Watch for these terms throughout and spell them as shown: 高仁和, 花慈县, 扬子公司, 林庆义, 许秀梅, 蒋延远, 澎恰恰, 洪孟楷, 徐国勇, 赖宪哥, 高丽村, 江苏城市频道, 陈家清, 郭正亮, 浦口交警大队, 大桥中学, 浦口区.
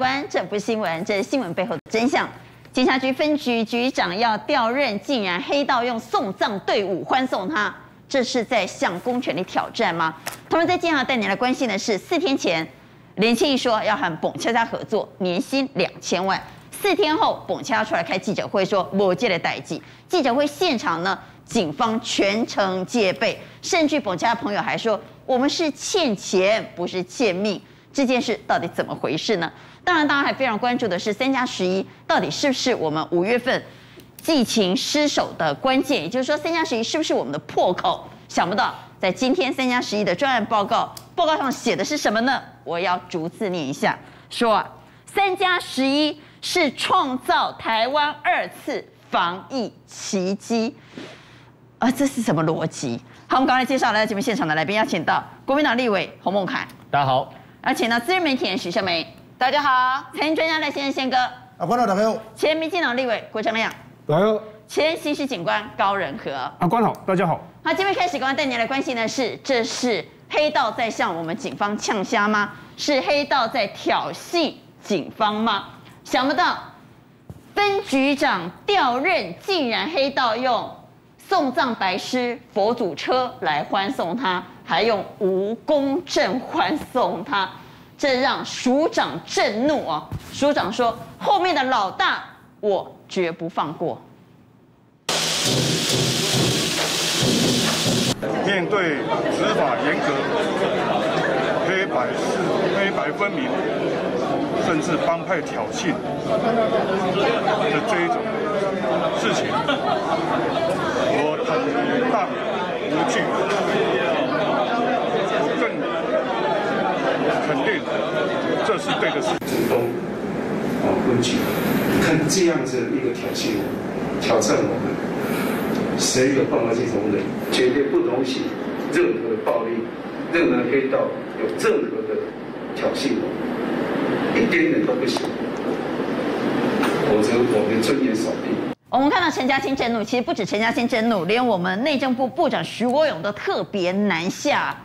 官，这不是新闻，这是新闻背后的真相。警察局分局局长要调任，竟然黑道用送葬队伍欢送他，这是在向公权力挑战吗？同时，在今天带您来关心的是，4天前，林庆义说要和澎恰恰合作，年薪2000万。4天后，澎恰恰出来开记者会说某届的代际。记者会现场呢，警方全程戒备，甚至澎恰恰朋友还说我们是欠钱，不是欠命。 这件事到底怎么回事呢？当然，大家还非常关注的是3+11到底是不是我们5月份疫情失守的关键，也就是说3+11是不是我们的破口？想不到在今天3+11的专案报告上写的是什么呢？我要逐字念一下，说3+11是创造台湾2次防疫奇迹，这是什么逻辑？好，我们赶快介绍来到节目现场的来宾，邀请到国民党立委洪孟楷，大家好。 而且呢，资深媒体人许秀梅，大家好；财经专家赖先生宪哥，观众大家好；前民进党立委郭正亮，大家好；前刑事警官高仁和，观众大家好。好，今天开始，刚刚带您来关心的是，这是黑道在向我们警方呛虾吗？是黑道在挑衅警方吗？想不到分局长调任，竟然黑道用送葬白尸、佛祖车来欢送他。 还用无公证欢送他，这让署长震怒啊！署长说：“后面的老大，我绝不放过。”面对执法严格、黑白分明，甚至帮派挑衅的这一种事情，我坦荡无惧。 肯定，这是对的事。主动，问句，你看这样子一个挑衅我、挑战我们，谁有办法去容忍？绝对不容许任何暴力、任何黑道有任何的挑衅我们，一点点都不行，否则我们尊严扫地。我们看到陈家清震怒，其实不止陈家清震怒，连我们内政部部长徐国勇都特别难下。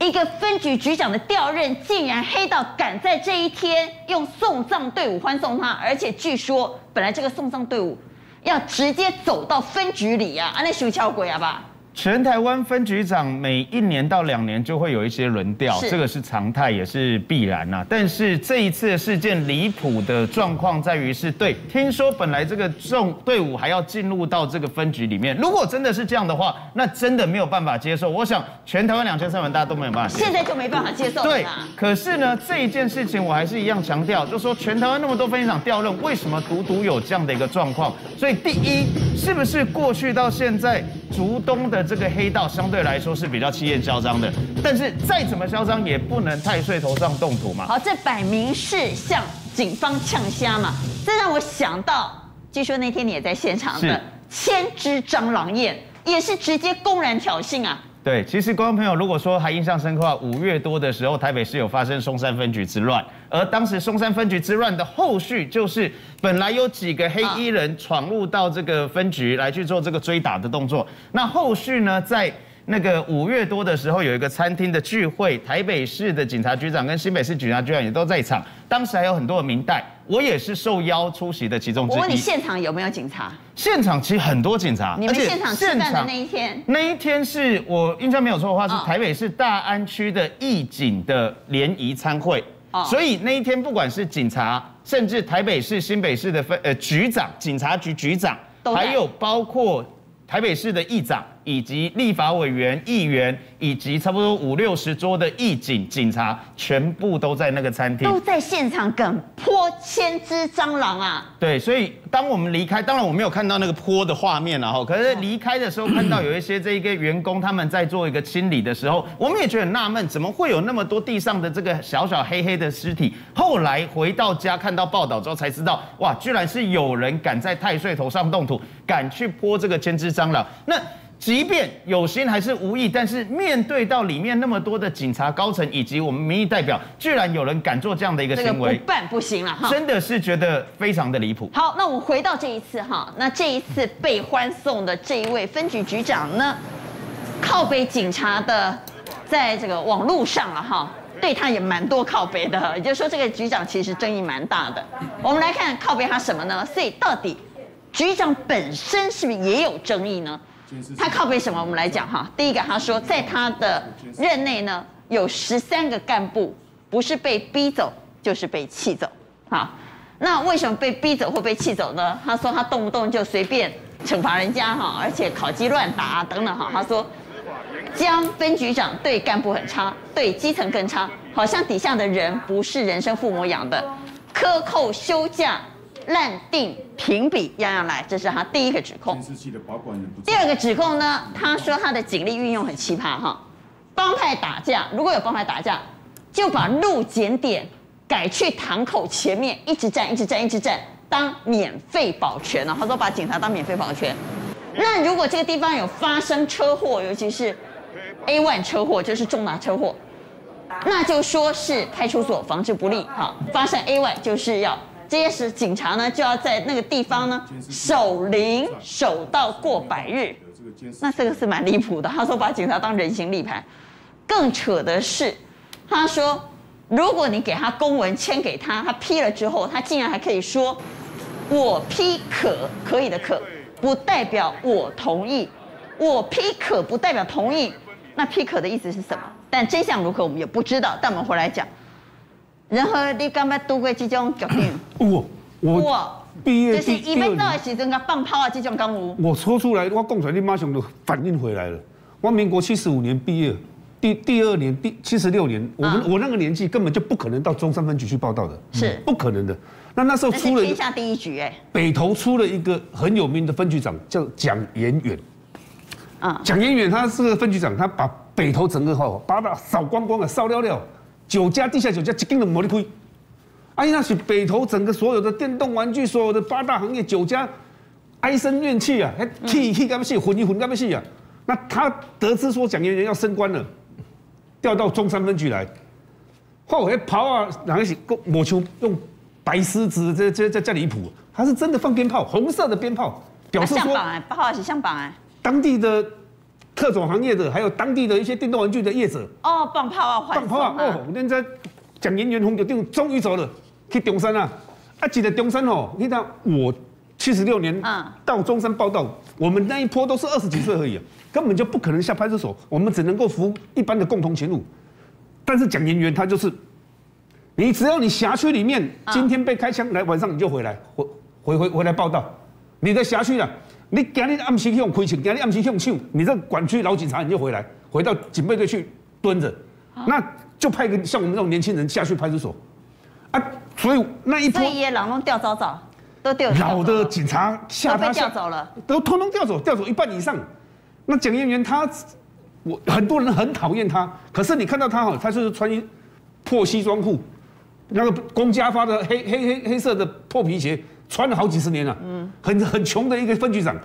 一个分局局长的调任，竟然黑道赶在这一天用送葬队伍欢送他，而且据说本来这个送葬队伍要直接走到分局里啊，那属于敲鬼啊吧？全台湾分局长每1年到2年就会有一些轮调，这个是常态也是必然呐、啊。但是这一次的事件离谱的状况在于是，对，听说本来这个送队伍还要进入到这个分局里面，如果真的是这样的话，那真的没有办法接受。我想全台湾2300万大家都没有办法接受，现在就没办法接受。对，可是呢，这一件事情我还是一样强调，就说全台湾那么多分局长调任，为什么独有这样的一个状况？所以第一，是不是过去到现在竹东的？ 这个黑道相对来说是比较气焰嚣张的，但是再怎么嚣张也不能太岁头上动土嘛。好，这摆明是向警方呛虾嘛。这让我想到，据说那天你也在现场的1000只蟑螂宴，也是直接公然挑衅啊。 对，其实观众朋友如果说还印象深刻的话，5月多的时候，台北市有发生松山分局之乱，而当时松山分局之乱的后续就是，本来有几个黑衣人闯入到这个分局来去做这个追打的动作，那后续呢，在那个5月多的时候，有一个餐厅的聚会，台北市的警察局长跟新北市警察局长也都在场，当时还有很多的民代。 我也是受邀出席的其中之一。我问你，现场有没有警察？现场其实很多警察。你们现场吃饭的那一天？那一天是我印象没有错的话，是台北市大安区的义警的联谊参会。所以那一天不管是警察，甚至台北市、新北市的局长、警察局局长，还有包括台北市的议长以及立法委员、议员，以及差不多50-60桌的义警、警察，全部都在那个餐厅，都在现场梗。 泼1000只蟑螂啊！对，所以当我们离开，当然我没有看到那个泼的画面了哈。可是离开的时候，看到有一些这一个员工他们在做一个清理的时候，我们也觉得很纳闷，怎么会有那么多地上的这个小黑的尸体？后来回到家看到报道之后才知道，哇，居然是有人敢在太岁头上动土，敢去泼这个1000只蟑螂。那 即便有心还是无意，但是面对到里面那么多的警察高层以及我们民意代表，居然有人敢做这样的一个行为，不办不行了，真的是觉得非常的离谱。好，那我们回到这一次哈，那这一次被欢送的这一位分局局长呢，靠北警察的，在这个网路上了哈，对他也蛮多靠北的，也就是说这个局长其实争议蛮大的。我们来看靠北他什么呢？所以到底局长本身是不是也有争议呢？他靠北什么？我们来讲哈。第一个，他说在他的任内呢，有13个干部不是被逼走就是被气走。好，那为什么被逼走或被气走呢？他说他动不动就随便惩罚人家哈，而且考绩乱打啊等等哈。他说。 江分局长对干部很差，对基层更差，好像底下的人不是人生父母养的，克扣休假、滥定评比，样样来，这是他第一个指控。第二个指控呢，他说他的警力运用很奇葩哈，帮派打架，如果有帮派打架，就把路检点改去堂口前面，一直站，当免费保全了。他说把警察当免费保全。那如果这个地方有发生车祸，尤其是 A1 车祸就是重大车祸，那就说是派出所防治不力哈。发生 A1 就是要这些警察呢就要在那个地方呢守灵守到过100日，那这个是蛮离谱的。他说把警察当人形立牌，更扯的是，他说如果你给他公文签给他，他批了之后，他竟然还可以说我批可以的可，不代表我同意，我批可不代表同意。 那批可的意思是什么？但真相如何我们也不知道。但我们回来讲，然后你刚才都过这种决定，我毕业就是一般到的时阵，甲放炮啊这种讲有。我说出来，我讲出来，你马上就反应回来了。我民国75年毕业，第二年76年，我那个年纪根本就不可能到中山分局去报道的，是不可能的。那时候出了天下第一局哎，北投出了一个很有名的分局长叫蒋延远。 蒋延远他是个分局长，他把北投整个吼，把它扫光光了，烧掉了，地下酒家一根都没得亏。哎，那是北投整个所有的电动玩具，所有的8大行业，酒家唉声怨气啊，气干不气，混干不气啊。那他得知说蒋延远要升官了，调到中山分局来，后来跑啊，哪个是抹球用白狮子，这离谱，他是真的放鞭炮，红色的鞭炮，表示说，不好意思，像绑哎。 当地的特种行业的，还有当地的一些电动玩具的业者，哦，放炮啊，放炮啊，哦，恁在蒋延远红酒店终于走了，去中山啊，啊，记得中山哦，你看我76年到中山报道，我们那一波都是20几岁而已啊，根本就不可能下派出所，我们只能够服一般的共同勤务。但是蒋延远他就是，你只要你辖区里面今天被开枪，来晚上你就回来回来报道，你的辖区啊。 你今日暗时去用开枪，今日暗时去用抢，你这管区老警察你就回来，回到警备队去蹲着，那就派个像我们这种年轻人下去派出所，啊，所以那一波，所以也老弄调走走，都调走了，老的警察下他下走了，都通通调走，调走一半以上。那蒋延远他，我很多人很讨厌他，可是你看到他哈，他就是穿一破西装裤，那个公家发的黑色的破皮鞋。 穿了好几十年了，很穷的一个分局长，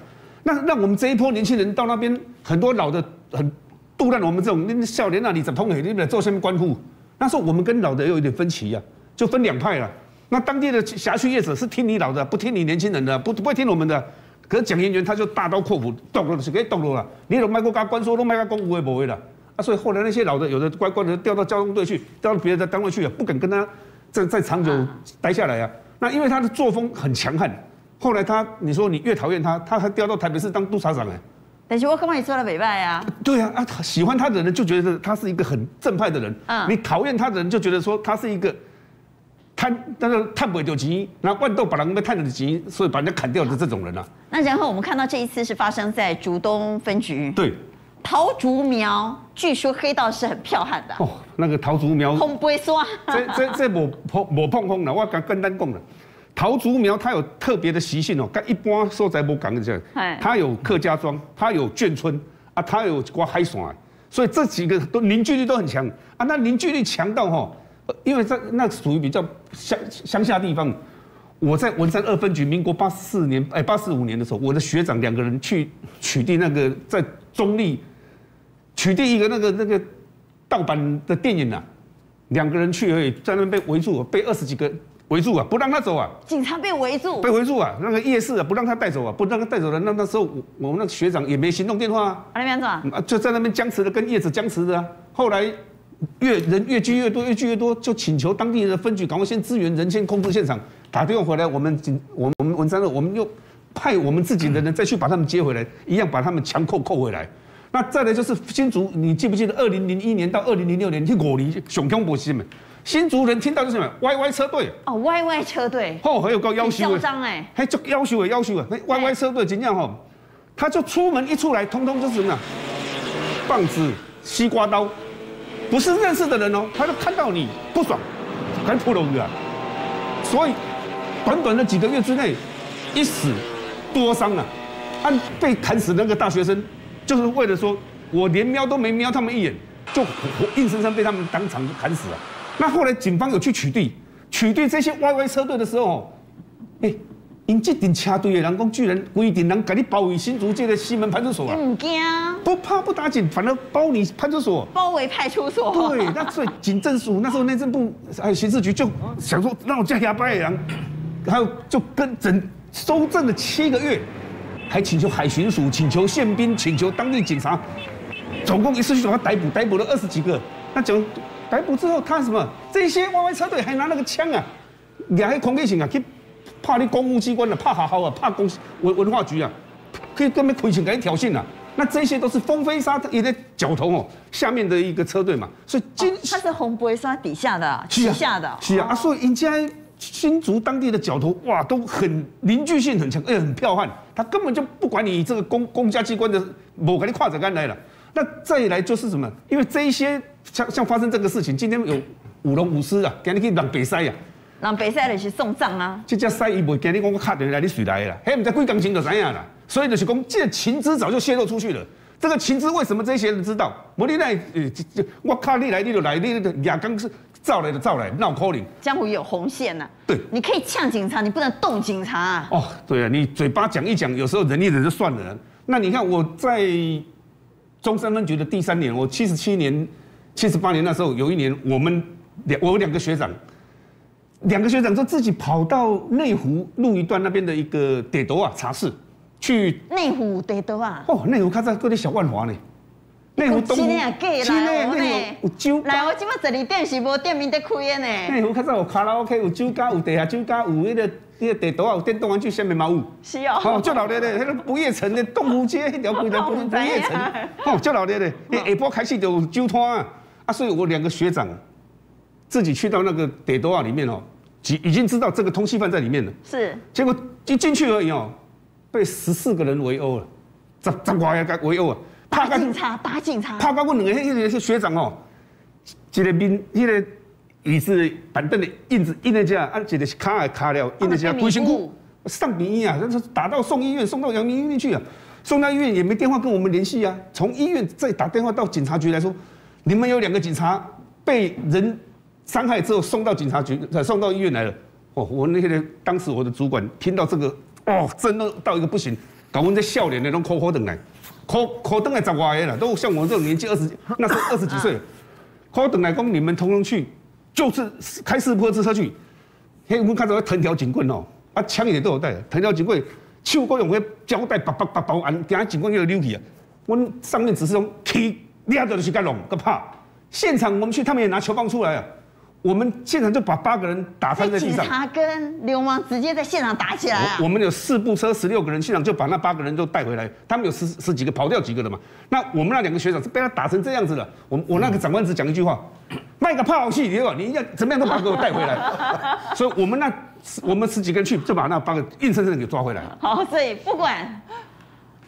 那让我们这一波年轻人到那边，很多老的很杜烂我们这种少年那里怎么通黑，你们做下面官户，那时候我们跟老的有一点分歧呀、啊，就分2派了。那当地的辖区业者是听你老的，不听你年轻人的，不会听我们的。可是蒋延远他就大刀阔斧，动了就给动了啦，你拢卖国家官说，拢卖国家公务也不会啦。啊，所以后来那些老的有的乖乖的调到交通队去，调到别的单位去啊，不敢跟他再长久待下来啊。 那因为他的作风很强悍，后来他，你说你越讨厌他，他还调到台北市当督察长哎。但是我刚刚也做了北派啊。对啊，啊，喜欢他的人就觉得他是一个很正派的人，你讨厌他的人就觉得说他是一个贪不丢急，然后万豆把人被贪得急，所以把人家砍掉的这种人啊。那然后我们看到这一次是发生在竹东分局。对。 桃竹苗，据说黑道是很彪悍的、啊。哦，那个桃竹苗，碰不会说。这我碰了，我敢跟单讲了。桃竹苗它有特别的习性哦，跟一般所在不讲的这样。它有客家庄，它有眷村啊，它有一挂海线，所以这几个都凝聚力都很强啊。那凝聚力强到哈、哦，因为这那属于比较乡下地方。我在文山2分局，民国84年85年的时候，我的学长2个人去取缔那个在中立。 取缔一个那个盗版的电影啊，2个人去而已，在那边被围住，被20几个围住啊，不让他走啊。警察被围住，被围住啊，那个夜市啊，不让他带走啊，不让他带走的。那时候我们那个学长也没行动电话啊，那边怎么啊？就在那边僵持的，跟叶子僵持的啊。后来人越聚越多，越聚越多，就请求当地人的分局赶快先支援人，先控制现场。打电话回来，我们文山路，我们又派我们自己的人再去把他们接回来，一样把他们强扣回来。那再来就是新竹，你记不记得2001年到2006年，去五年熊凶不息嘛？新竹人听到就是什么 YY 车队哦 ，YY 车队哦，还有个要求嚣张哎，还就要求那 YY 车队怎样吼？他就出门一出来，通通就是什么棒子、西瓜刀。 不是认识的人哦，他就看到你不爽，还破了你啊！所以，短短的几个月之内，一死多伤啊！按被砍死那个大学生，就是为了说我连瞄都没瞄他们一眼，就硬生生被他们当场砍死啊！那后来警方有去取缔这些 YY 车队的时候哦，哎，因这顶车队的人讲，居然规定人给你包围新竹这个西门派出所啊！唔惊。 不怕不打紧，反而包你派出所，包围派出所。对，那所以警政署那时候内政部还有刑事局就想说让我加牙白羊，还有就跟整搜证了7个月，还请求海巡署、请求宪兵、请求当地警察，总共一次去把他逮捕了20几个。那讲逮捕之后，他什么这些 YY 车队还拿那个枪啊，也还恐吓性啊，去怕你公务机关啊，怕好好啊，怕公文化局啊，可以专门开枪给你挑衅啊。 那这些都是风飞沙也在角头哦，下面的一个车队嘛，所以它是红飞沙底下的旗下的，是啊，所以人家新竹当地的角头哇都很凝聚性很强，哎，很彪悍，他根本就不管你这个公家机关的，我给你跨着干来了。那再来就是什么？因为这一些像发生这个事情，今天有舞龙舞狮啊，今天去南北塞啊，南北塞就是送葬啊，这只塞伊袂惊你讲我卡电话来你谁来啦，嘿，唔知几工钱就知影啦。 所以就是讲，这个情资早就泄露出去了。这个情资为什么这些人知道？我你来，我靠你来你就来，你俩刚是造来的造来，闹口令。江湖有红线呐、啊。对，你可以呛警察，你不能动警察、啊。哦，对啊，你嘴巴讲一讲，有时候忍一忍就算了。那你看我在中山分局的第3年，我77年、78年那时候，有一年我有两个学长，说自己跑到内湖路一段那边的一个地头啊茶室。 去内湖地道啊！哦，内湖较早叫你小万华呢。内湖东湖。真的啊，假啦？内湖有酒。来，我今麦12点是无店面在开的呢。内湖较早有卡拉 OK， 有酒家，有地下酒家，有迄个地道啊，有电动玩具，啥物嘛有。是哦。哦，足热闹的，迄个不夜城的东湖街迄条规条不夜城，哦，足热闹的。下晡开始就有酒摊啊，啊，所以我两个学长自己去到那个地道啊里面哦，已经知道这个通缉犯在里面了。是。结果一进去而已哦。 被14个人围殴了，十外个围殴啊！打警察，怕到阮两个迄个学长哦，一个面，迄个椅子板凳的印子印在遮，啊，一个是卡也卡了，印在遮，规身躯上名医啊，那是打到送医院，送到阳明医院去啊，送到医院也没电话跟我们联系啊，从医院再打电话到警察局来说，你们有2个警察被人伤害之后送到警察局，送到医院来了。哦，我那个当时我的主管听到这个。 哦，真的到一个不行，搞我们这笑脸的都哭等来，哭等来10外个了，都像我这种年纪那时候20几岁了，哭等来讲你们通通去，就是开4部车去，嘿，我们看到藤条警棍哦，啊枪也都有带，藤条警棍，手哥用个胶带绑保安，等下警棍就溜去啊。我们上面只是用踢，抓着就是干弄，个怕。现场我们去，他们也拿球棒出来啊。 我们现场就把8个人打翻在地上，警察跟流氓直接在现场打起来啊！我们有4部车，16个人，现场就把那8个人都带回来。他们有十几个跑掉几个了嘛？那我们那2个学长是被他打成这样子了。我那个长官只讲一句话：卖个炮戏，你要怎么样都把给我带回来。所以我们10几个人去，就把那8个硬生生的给抓回来。好，所以不管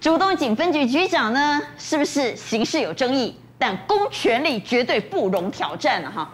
竹东警分局局长呢是不是刑事有争议，但公权力绝对不容挑战了哈。